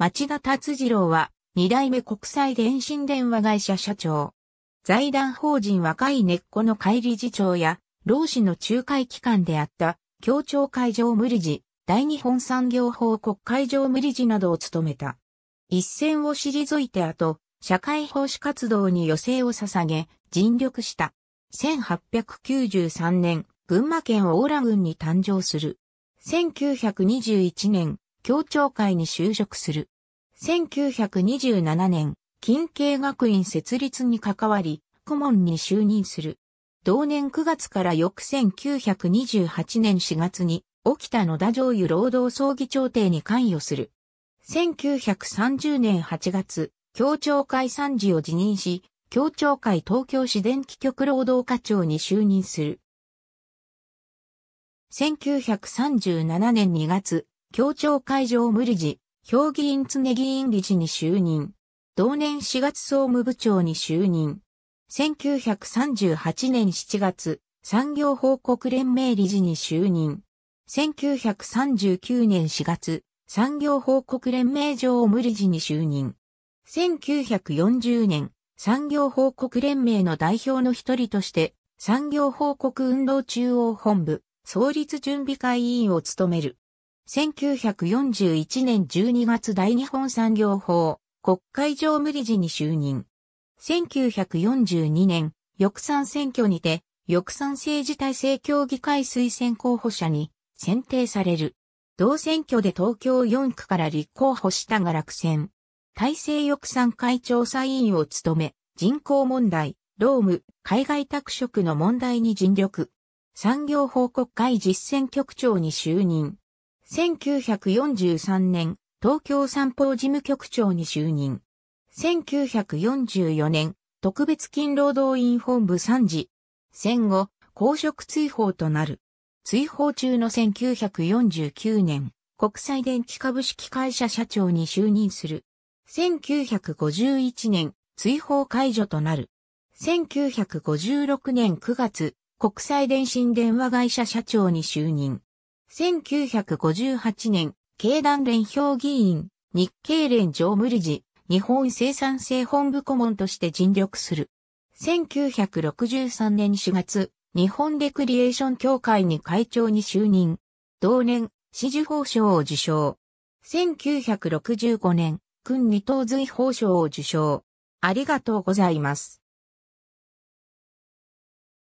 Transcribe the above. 町田達次郎は、二代目国際電信電話会社社長。財団法人若い根っこの会理事長や、労使の仲介機関であった、協調会常務理事、大日本産業報告会常務理事などを務めた。一線を退いて後、社会奉仕活動に余生を捧げ、尽力した。1893年、群馬県邑楽郡に誕生する。1921年、協調会に就職する。1927年、近慶学院設立に関わり、顧問に就任する。同年9月から翌1928年4月に、沖田野田上諭労働争議調停に関与する。1930年8月、協調会参事を辞任し、協調会東京市電気局労働課長に就任する。1937年2月、協調会常務理事、評議員常議員理事に就任。同年4月総務部長に就任。1938年7月、産業報告連盟理事に就任。1939年4月、産業報告連盟常務理事に就任。1940年、産業報告連盟の代表の一人として、産業報告運動中央本部、創立準備会委員を務める。1941年12月大日本産業報告会常務理事に就任。1942年、翌参選挙にて、翌参政治体制協議会推薦候補者に選定される。同選挙で東京4区から立候補したが落選。体制翌参会調査委員を務め、人口問題、労務、海外拓殖の問題に尽力。産業報告会実践局長に就任。1943年、東京三法事務局長に就任。1944年、特別勤労働員本部参事。戦後、公職追放となる。追放中の1949年、国際電気株式会社社長に就任する。1951年、追放解除となる。1956年9月、国際電信電話会社社長に就任。1958年、経団連評議員、日経連常務理事、日本生産性本部顧問として尽力する。1963年4月、日本レクリエーション協会に会長に就任。同年、紫綬褒章を受章。1965年、勲二等瑞宝章を受章。ありがとうございます。